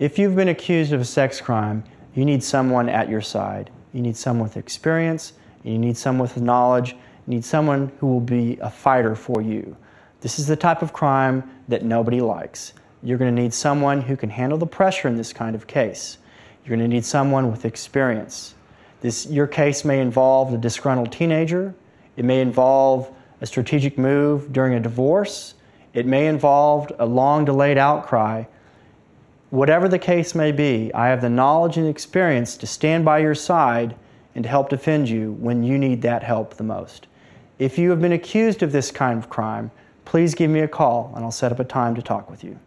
If you've been accused of a sex crime, you need someone at your side. You need someone with experience, you need someone with knowledge, you need someone who will be a fighter for you. This is the type of crime that nobody likes. You're going to need someone who can handle the pressure in this kind of case. You're going to need someone with experience. Your case may involve a disgruntled teenager. It may involve a strategic move during a divorce. It may involve a long delayed outcry. Whatever the case may be, I have the knowledge and experience to stand by your side and to help defend you when you need that help the most. If you have been accused of this kind of crime, please give me a call and I'll set up a time to talk with you.